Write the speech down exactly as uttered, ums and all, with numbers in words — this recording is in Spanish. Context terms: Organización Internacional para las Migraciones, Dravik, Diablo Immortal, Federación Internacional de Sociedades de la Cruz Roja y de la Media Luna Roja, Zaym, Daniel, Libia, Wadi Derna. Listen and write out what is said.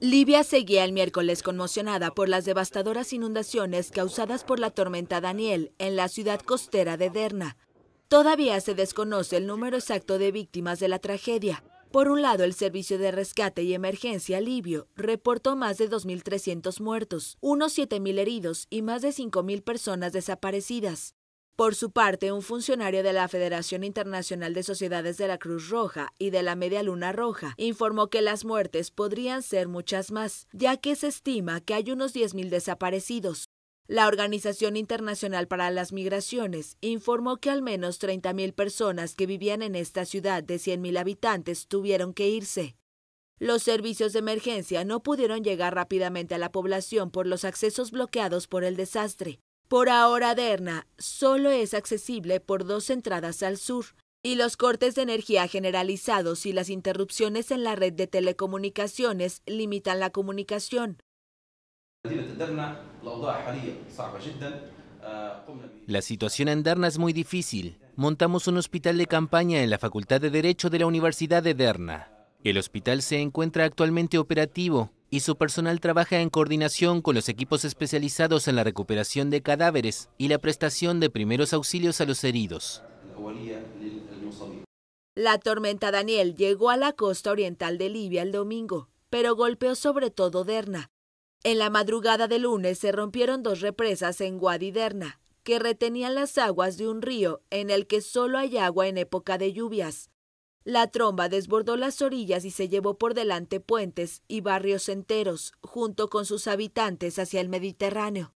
Libia seguía el miércoles conmocionada por las devastadoras inundaciones causadas por la tormenta Daniel en la ciudad costera de Derna. Todavía se desconoce el número exacto de víctimas de la tragedia. Por un lado, el Servicio de Rescate y Emergencia libio reportó más de dos mil trescientos muertos, unos siete mil heridos y más de cinco mil personas desaparecidas. Por su parte, un funcionario de la Federación Internacional de Sociedades de la Cruz Roja y de la Media Luna Roja informó que las muertes podrían ser muchas más, ya que se estima que hay unos diez mil desaparecidos. La Organización Internacional para las Migraciones informó que al menos treinta mil personas que vivían en esta ciudad de cien mil habitantes tuvieron que irse. Los servicios de emergencia no pudieron llegar rápidamente a la población por los accesos bloqueados por el desastre. Por ahora, Derna solo es accesible por dos entradas al sur, y los cortes de energía generalizados y las interrupciones en la red de telecomunicaciones limitan la comunicación. La situación en Derna es muy difícil. Montamos un hospital de campaña en la Facultad de Derecho de la Universidad de Derna. El hospital se encuentra actualmente operativo y su personal trabaja en coordinación con los equipos especializados en la recuperación de cadáveres y la prestación de primeros auxilios a los heridos. La tormenta Daniel llegó a la costa oriental de Libia el domingo, pero golpeó sobre todo Derna. En la madrugada de lunes se rompieron dos represas en Wadi Derna, que retenían las aguas de un río en el que solo hay agua en época de lluvias. La tromba desbordó las orillas y se llevó por delante puentes y barrios enteros, junto con sus habitantes hacia el Mediterráneo.